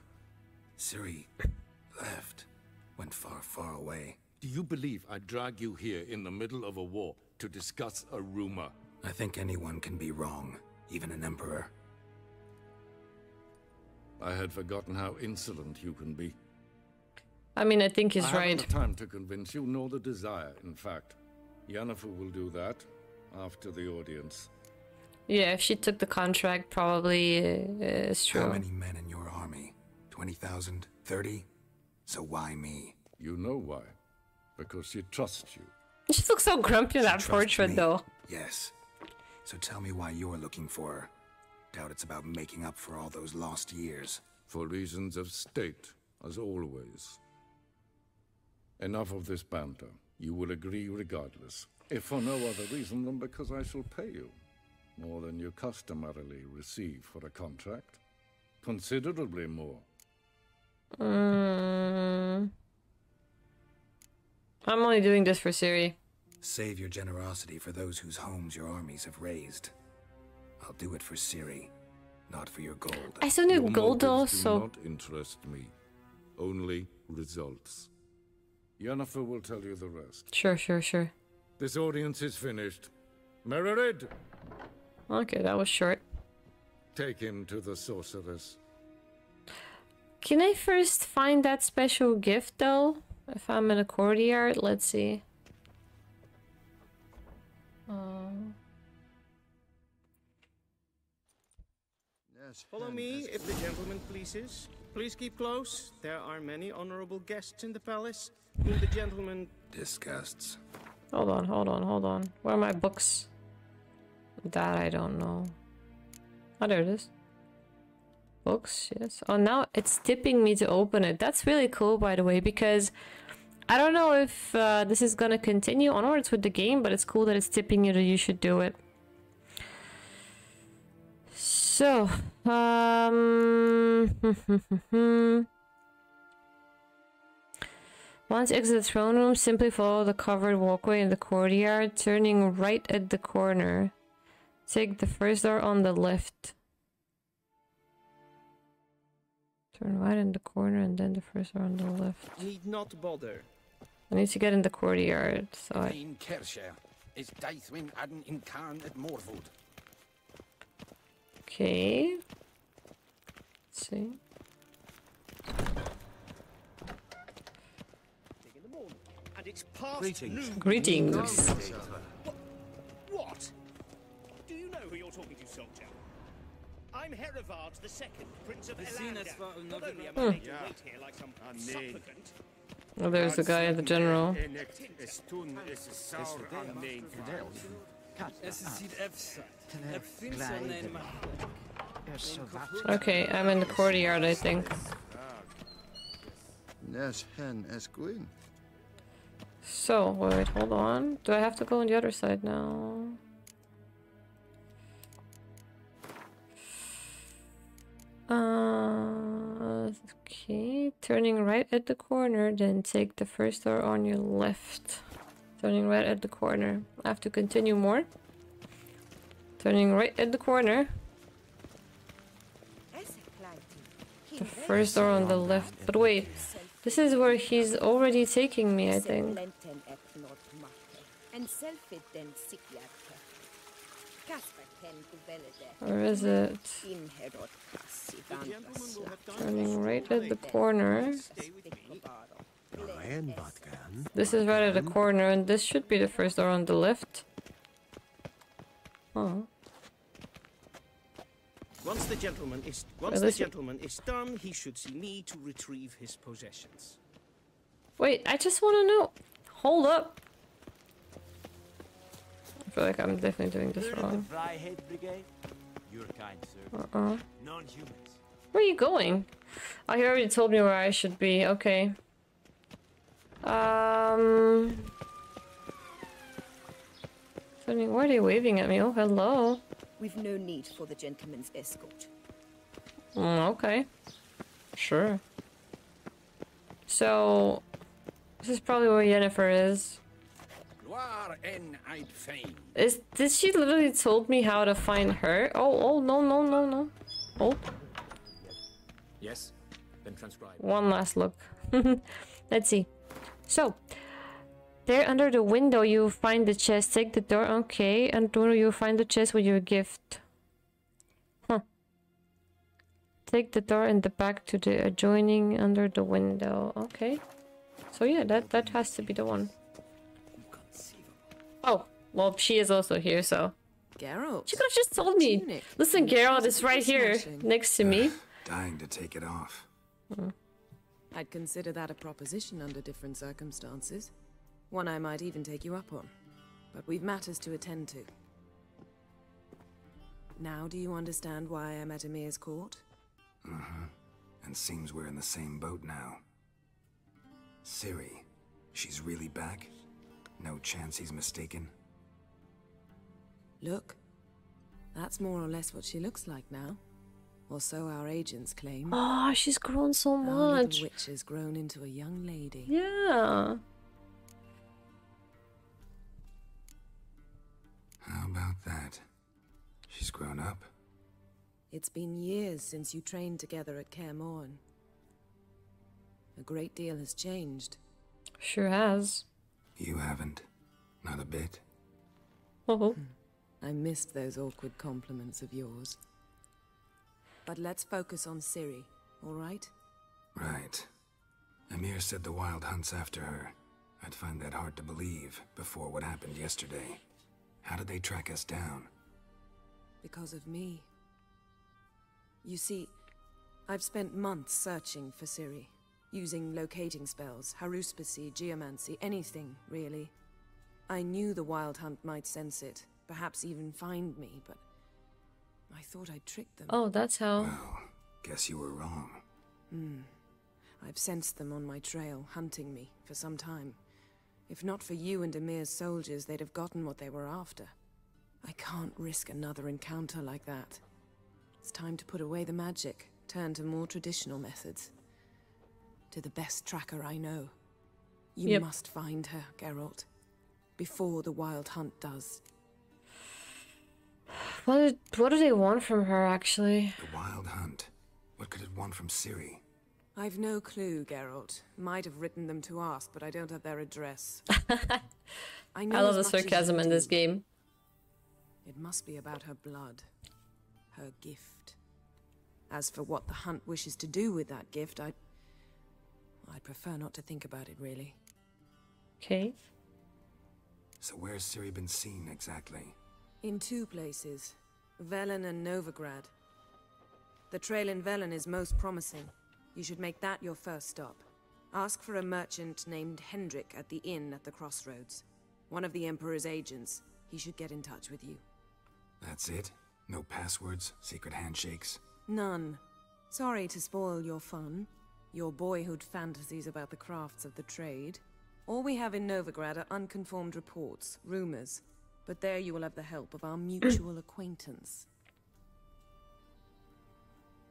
Ciri left. Went far, far away. Do you believe I drag you here in the middle of a war to discuss a rumor? I think anyone can be wrong, even an emperor. I had forgotten how insolent you can be. I mean, I think he's right. I haven't the time to convince you, nor the desire, in fact. Yennefer will do that after the audience. Yeah, if she took the contract, probably it's true. How many men in your army? 20,000? 30? So why me? You know why. Because she trusts you. She looks so grumpy in that portrait, though. Yes. So tell me why you're looking for her. Doubt it's about making up for all those lost years. For reasons of state, as always. Enough of this banter. You will agree regardless, if for no other reason than because I shall pay you more than you customarily receive for a contract. Considerably more. I'm only doing this for Ciri. Save your generosity for those whose homes your armies have raised. I'll do it for Ciri, not for your gold. I still need gold though, so... not interest me. Only results. Yennefer will tell you the rest. Sure, sure, sure. This audience is finished. Mererid! Okay, that was short. Take him to the sorceress. Can I first find that special gift, though? If I'm in a courtyard, let's see. Yes, follow me, if the gentleman pleases. Please keep close. There are many honorable guests in the palace whom the gentleman disgusts. Hold on, hold on, hold on. Where are my books? That I don't know. Oh, there it is. Books, yes. Oh, now it's tipping me to open it. That's really cool, by the way, because I don't know if this is going to continue onwards with the game, but it's cool that it's tipping you that you should do it. So, once exit the throne room, simply follow the covered walkway in the courtyard, turning right at the corner. Take the first door on the left. Turn right in the corner and then the first door on the left. Need not bother. I need to get in the courtyard, so I... Okay. Let's see. Greetings. What? Do you know who you're talking to, soldier? I'm Herivard the Second, Prince of Elanda. Not only am I made to wait here like some supplicant. Oh, there's the guy, the general. Okay, I'm in the courtyard, I think. So, wait, hold on. Do I have to go on the other side now? Okay, turning right at the corner, then take the first door on your left. Turning right at the corner. I have to continue more. Turning right at the corner. The first door on the left. But wait, this is where he's already taking me, I think. Where is it? Turning right at the corner. This is right at the corner, and this should be the first door on the left. Oh. Once the gentleman is done, he should see me to retrieve his possessions. Wait, I just want to know. Hold up. I feel like I'm definitely doing this wrong. Where are you going? Oh, he already told me where I should be. Okay. Why are they waving at me? Oh, hello. We've no need for the gentleman's escort. Okay. Sure. So, this is probably where Yennefer is. Did she literally told me how to find her? Oh, no. Oh. Yes. Then transcribe. One last look. Let's see. So, there under the window you find the chest. Take the door, okay, and you find the chest with your gift. Huh. Take the door in the back to the adjoining under the window. Okay. So yeah, that has to be the one. Oh, well, she is also here, so... Geralt. She could have just told me. Listen, Geralt is right here next to me. Dying to take it off. I'd consider that a proposition under different circumstances. One I might even take you up on. But we've matters to attend to. Now do you understand why I'm at Emhyr's court? And seems we're in the same boat now. Ciri, she's really back? No chance he's mistaken? Look, that's more or less what she looks like now. Or so our agents claim. Oh, she's grown so much. Our little witch has grown into a young lady. Yeah. How about that? She's grown up. It's been years since you trained together at Kaer Morhen. A great deal has changed. Sure has. You haven't. Not a bit. Oh. I missed those awkward compliments of yours. But let's focus on Ciri, all right? Right. Emhyr said the Wild hunt's after her. I'd find that hard to believe before what happened yesterday. How did they track us down? Because of me. You see, I've spent months searching for Ciri, using locating spells, haruspicy, geomancy, anything, really. I knew the Wild hunt might sense it, perhaps even find me, but... I thought I tricked them. Oh, that's how... Well, guess you were wrong. I've sensed them on my trail, hunting me, for some time. If not for you and Emhyr's soldiers, they'd have gotten what they were after. I can't risk another encounter like that. It's time to put away the magic, turn to more traditional methods. To the best tracker I know. You must find her, Geralt. Before the Wild hunt does. What do they want from her, actually? The Wild hunt. What could it want from Ciri? I've no clue, Geralt. Might have written them to ask, but I don't have their address. I know. I love the sarcasm in this game. It must be about her blood. Her gift. As for what the hunt wishes to do with that gift, I'd prefer not to think about it, really. Okay. So where's Ciri been seen, exactly? In two places, Velen and Novigrad. The trail in Velen is most promising. You should make that your first stop. Ask for a merchant named Hendrik at the inn at the crossroads. One of the Emperor's agents. He should get in touch with you. That's it? No passwords? Secret handshakes? None. Sorry to spoil your fun. Your boyhood fantasies about the crafts of the trade. All we have in Novigrad are unconfirmed reports, rumors. But there you will have the help of our mutual acquaintance.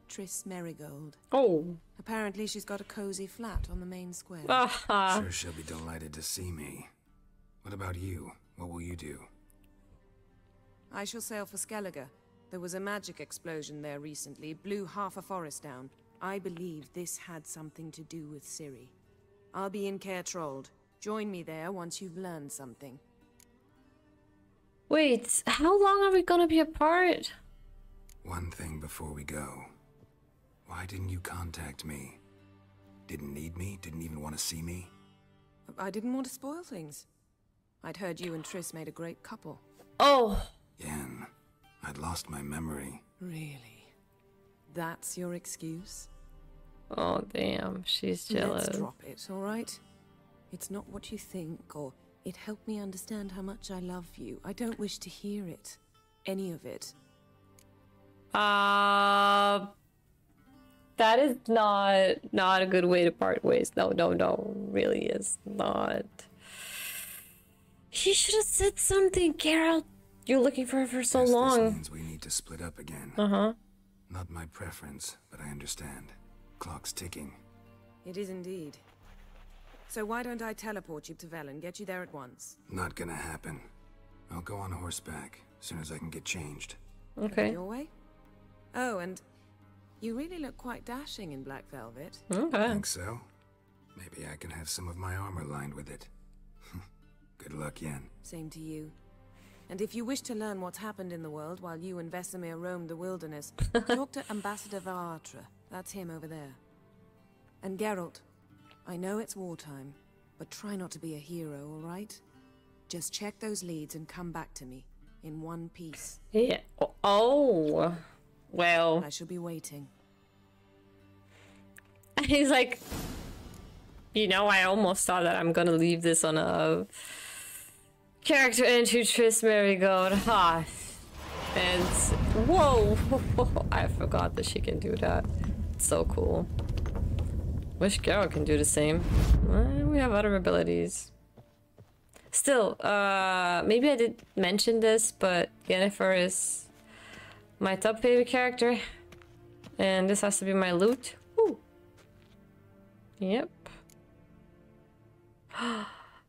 Triss Merigold. Oh. Apparently she's got a cozy flat on the main square. Sure she'll be delighted to see me. What about you? What will you do? I shall sail for Skellige. There was a magic explosion there recently. Blew half a forest down. I believe this had something to do with Ciri. I'll be in Kaer Trold. Join me there once you've learned something. Wait, how long are we gonna be apart? One thing before we go. Why didn't you contact me? Didn't need me? Didn't even want to see me? I didn't want to spoil things. I'd heard you and Triss made a great couple. Oh! Yen, I'd lost my memory. Really? That's your excuse? Oh, damn. She's jealous. Let's drop it, all right? It's not what you think, or it helped me understand how much I love you. I don't wish to hear it. Any of it. That is not a good way to part ways. No. Really is not. He should have said something, Geralt. You're looking for her for so long. This means we need to split up again. Not my preference, but I understand. Clock's ticking. It is indeed. So why don't I teleport you to Velen, get you there at once? Not gonna happen. I'll go on horseback as soon as I can get changed. Okay. Your way? Oh, and you really look quite dashing in black velvet. Okay. I think so. Maybe I can have some of my armor lined with it. Good luck, Yen. Same to you. And if you wish to learn what's happened in the world while you and Vesemir roamed the wilderness, talk to Ambassador Varatra. That's him over there. And Geralt, I know it's wartime, but try not to be a hero, all right? Just check those leads and come back to me. In one piece. Yeah. Oh. Well. I shall be waiting. He's like, you know, I almost thought that I'm gonna leave this on a character entry, Triss Merigold. Ha. And whoa, I forgot that she can do that. It's so cool. Wish Geralt can do the same. We have other abilities. Still, maybe I did mention this, but Yennefer is my top favorite character. And this has to be my loot. Ooh. Yep.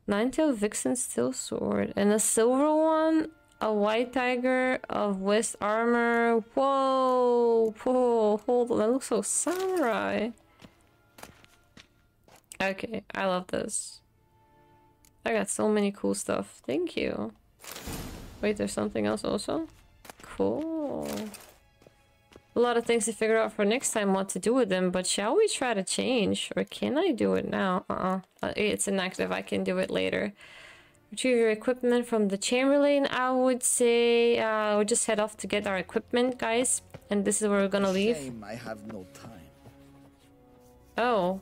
Nine-tailed vixen steel sword. And a silver one, a white tiger, a west armor. Whoa! Whoa! Hold on, that looks so samurai. Okay, I love this. I got so many cool stuff. Thank you. Wait, there's something else also? Cool. A lot of things to figure out for next time what to do with them, but shall we try to change? Or can I do it now? It's inactive. I can do it later. Retrieve your equipment from the Chamberlain. I would say we'll just head off to get our equipment, guys. And this is where we're gonna leave. Shame, I have no time. Oh.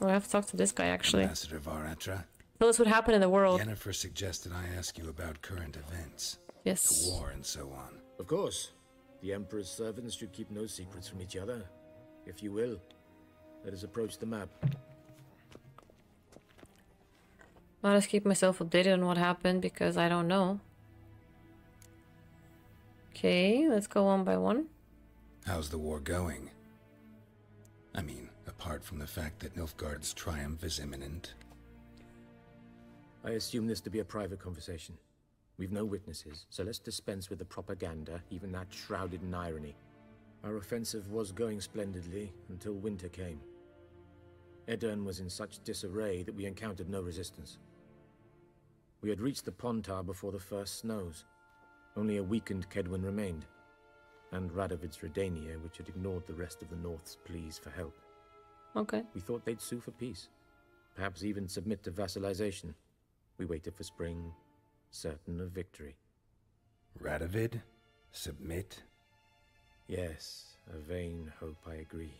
Well, I have to talk to this guy, actually. Ambassador Varatra. Tell us what happened in the world. Yennefer suggested I ask you about current events. Yes. The war and so on. Of course. The Emperor's servants should keep no secrets from each other. If you will, let us approach the map. I'll just keep myself updated on what happened because I don't know. Okay, let's go one by one. How's the war going? I mean, apart from the fact that Nilfgaard's triumph is imminent. I assume this to be a private conversation. We've no witnesses, so let's dispense with the propaganda, even that shrouded in irony. Our offensive was going splendidly until winter came. Edirne was in such disarray that we encountered no resistance. We had reached the Pontar before the first snows. Only a weakened Kedwin remained, and Radovid's Redania, which had ignored the rest of the North's pleas for help. Okay. We thought they'd sue for peace, perhaps even submit to vassalization. We waited for spring, certain of victory. Radovid? Submit? Yes, a vain hope, I agree.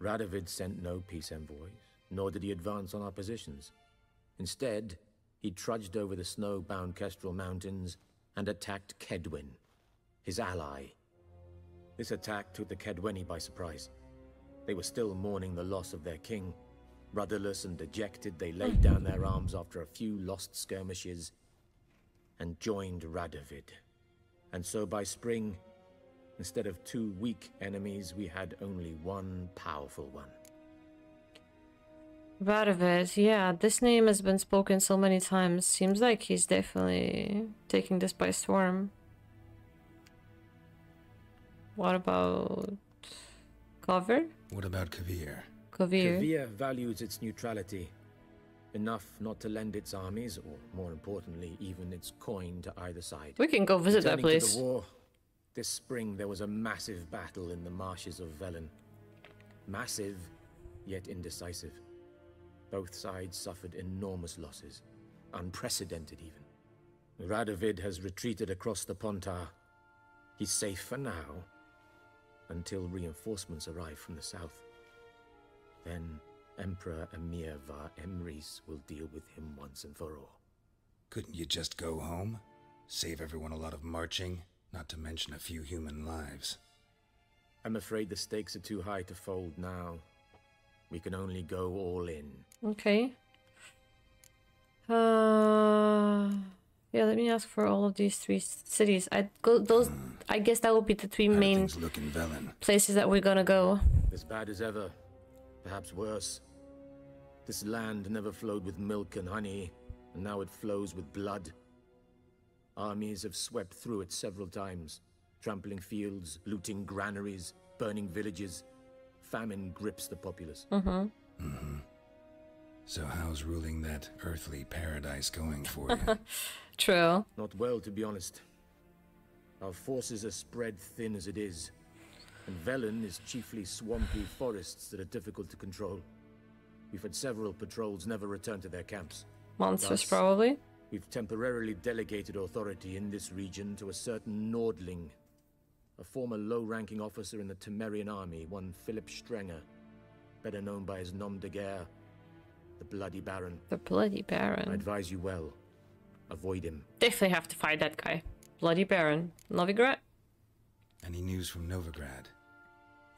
Radovid sent no peace envoys, nor did he advance on our positions. Instead, he trudged over the snow-bound Kestrel Mountains and attacked Kedwin, his ally. This attack took the Kedweni by surprise. They were still mourning the loss of their king. Rudderless and dejected, they laid down their arms after a few lost skirmishes and joined Radovid. And so by spring, instead of two weak enemies, we had only one powerful one. Radovid, yeah, this name has been spoken so many times. Seems like he's definitely taking this by storm. What about Cover? What about Kavir? Kavir values its neutrality. Enough not to lend its armies, or more importantly, even its coin to either side. We can go visit that place. This spring there was a massive battle in the marshes of Velen. Massive, yet indecisive. Both sides suffered enormous losses, unprecedented even. Radovid has retreated across the Pontar. He's safe for now, until reinforcements arrive from the south. Then Emperor Emhyr var Emreis will deal with him once and for all. Couldn't you just go home? Save everyone a lot of marching, not to mention a few human lives. I'm afraid the stakes are too high to fold now. We can only go all in. Okay. Yeah, let me ask for all of these three cities. I guess that would be the three main places that we're gonna go. As bad as ever. Perhaps worse. This land never flowed with milk and honey, and now it flows with blood. Armies have swept through it several times, trampling fields, looting granaries, burning villages. Famine grips the populace. So how's ruling that earthly paradise going for you? True. Not well, to be honest. Our forces are spread thin as it is. And Velen is chiefly swampy forests that are difficult to control. We've had several patrols never return to their camps. Monsters, probably. We've temporarily delegated authority in this region to a certain Nordling, a former low-ranking officer in the Temerian army, one Philip Strenger, better known by his nom de guerre, the Bloody Baron. The Bloody Baron. I advise you well. Avoid him. Definitely have to fight that guy. Bloody Baron. Novigrad? Any news from Novigrad?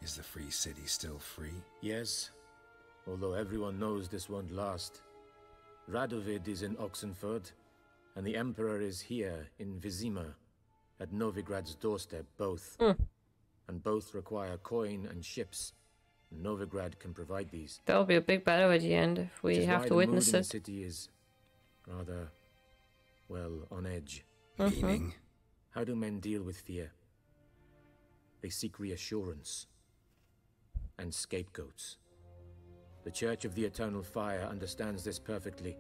Is the free city still free? Yes, although everyone knows this won't last. Radovid is in Oxenford, and the Emperor is here in Vizima, at Novigrad's doorstep, both. And both require coin and ships. Novigrad can provide these. There'll be a big battle at the end if we have to witness it. The city is rather, well, on edge. Meaning? How do men deal with fear? They seek reassurance and scapegoats. The Church of the Eternal Fire understands this perfectly,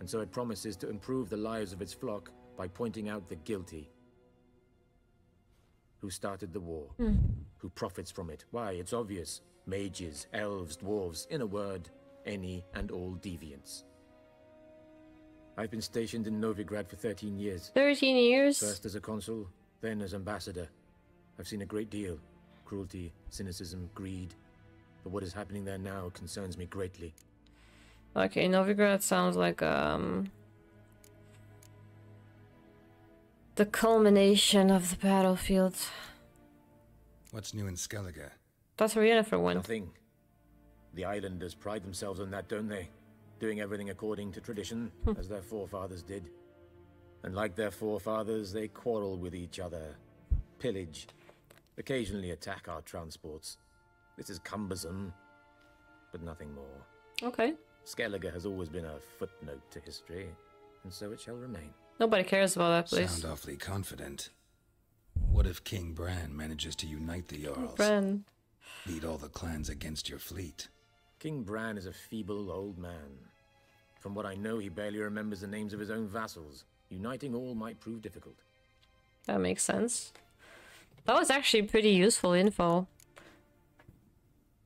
and so it promises to improve the lives of its flock by pointing out the guilty. Who started the war? Who profits from it? Why, it's obvious. Mages, elves, dwarves, in a word, any and all deviants. I've been stationed in Novigrad for 13 years. 13 years? First as a consul, then as ambassador. I've seen a great deal. Cruelty, cynicism, greed. But what is happening there now concerns me greatly. Okay, Novigrad sounds like the culmination of the battlefield. What's new in Skellige? That's where Yennefer went. Nothing. The islanders pride themselves on that, don't they? Doing everything according to tradition, as their forefathers did. And like their forefathers, they quarrel with each other. Pillage. Occasionally attack our transports. This is cumbersome, but nothing more. Okay. Skellige has always been a footnote to history, and so it shall remain. Nobody cares about that place. Sound awfully confident. What if King Bran manages to unite the Jarls? Bran. Lead all the clans against your fleet. King Bran is a feeble old man. From what I know, he barely remembers the names of his own vassals. Uniting all might prove difficult. That makes sense. That was actually pretty useful info.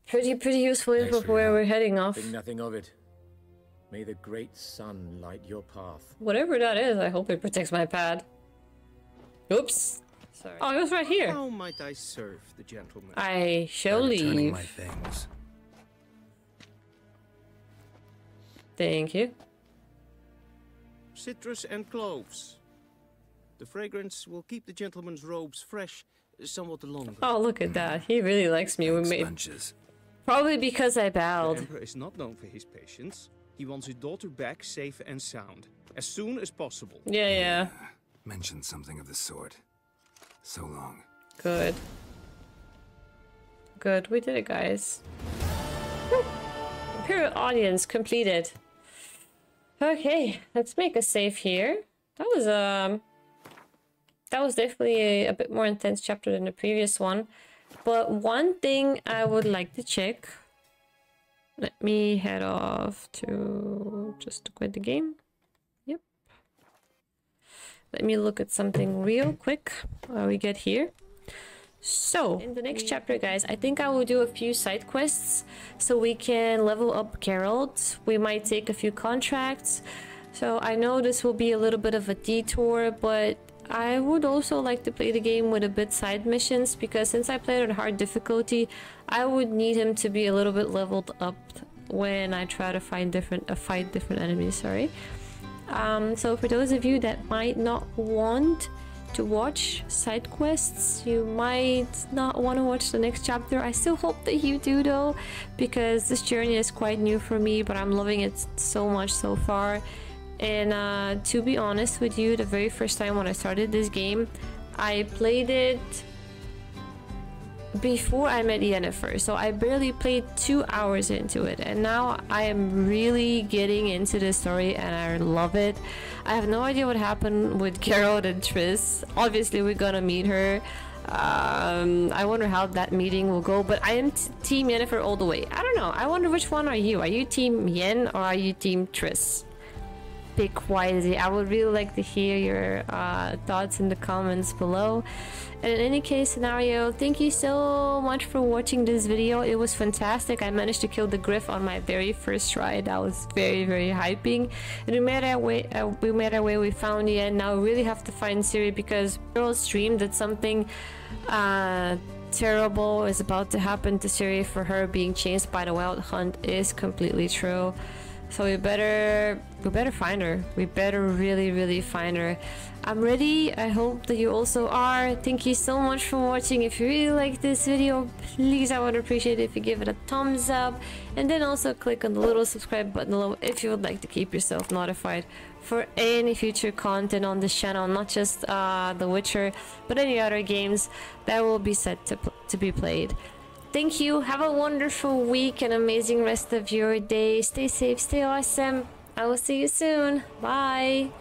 Pretty useful info for where we're heading off. Think nothing of it. May the great sun light your path. Whatever that is, I hope it protects my pad. Oops. Sorry. Oh, it was right here. How might I serve the gentleman? I shall leave. My things. Thank you. Citrus and cloves. The fragrance will keep the gentleman's robes fresh somewhat longer. Oh, look at that. He really likes me. We made lunches. Probably because I bowed. The Emperor is not known for his patience. He wants his daughter back safe and sound as soon as possible. Yeah. Mention something of the sort. So long. Good. Good. We did it, guys. Woo. Imperial audience completed. Okay, let's make a save here. That was definitely a bit more intense chapter than the previous one. But one thing I would like to check. Let me head off to just quit the game. Yep. Let me look at something real quick while we get here. So, in the next chapter, guys, I think I will do a few side quests so we can level up Geralt. We might take a few contracts. So, I know this will be a little bit of a detour, but I would also like to play the game with a bit side missions, because since I played on hard difficulty, I would need him to be a little bit leveled up when I try to fight different enemies, sorry. So, for those of you that might not want to watch side quests, you might not want to watch the next chapter. I still hope that you do though, because this journey is quite new for me, but I'm loving it so much so far. And to be honest with you, the very first time when I started this game, I played it before I met Yennefer, so I barely played 2 hours into it, and now I am really getting into the story and I love it. I have no idea what happened with Geralt and Triss. Obviously we're gonna meet her. I wonder how that meeting will go, but I am team Yennefer all the way. I don't know, I wonder which one are you? Are you team Yen or are you team Triss? Pick wisely. I would really like to hear your thoughts in the comments below. And in any case scenario, thank you so much for watching this video. It was fantastic. I managed to kill the Griff on my very first try. That was very hyping. And we made our way, we found the end. Now we really have to find Ciri, because Geralt's dream that something terrible is about to happen to Ciri for her being chased by the Wild Hunt is completely true. So we better find her. We better really find her. I'm ready. I hope that you also are. Thank you so much for watching. If you really like this video, please, I would appreciate it if you give it a thumbs up. And then also click on the little subscribe button below if you would like to keep yourself notified for any future content on this channel. Not just The Witcher, but any other games that will be set to be played. Thank you, have a wonderful week and amazing rest of your day. Stay safe, stay awesome. I will see you soon. Bye.